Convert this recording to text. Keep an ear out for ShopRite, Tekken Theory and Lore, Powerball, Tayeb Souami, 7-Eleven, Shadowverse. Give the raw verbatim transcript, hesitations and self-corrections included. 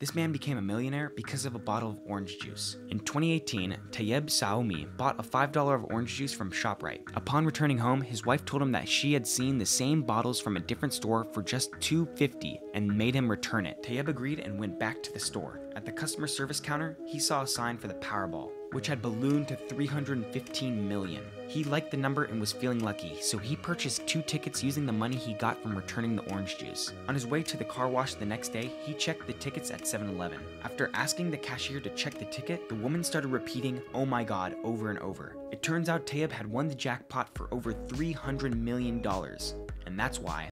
This man became a millionaire because of a bottle of orange juice. In twenty eighteen, Tayeb Souami bought a five dollar of orange juice from ShopRite. Upon returning home, his wife told him that she had seen the same bottles from a different store for just two dollars and fifty cents and made him return it. Tayeb agreed and went back to the store. At the customer service counter, he saw a sign for the Powerball, which had ballooned to three hundred fifteen million dollars. He liked the number and was feeling lucky, so he purchased two tickets using the money he got from returning the orange juice. On his way to the car wash the next day, he checked the tickets at seven eleven. After asking the cashier to check the ticket, the woman started repeating, "Oh my God," over and over. It turns out Tayeb had won the jackpot for over three hundred million dollars, and that's why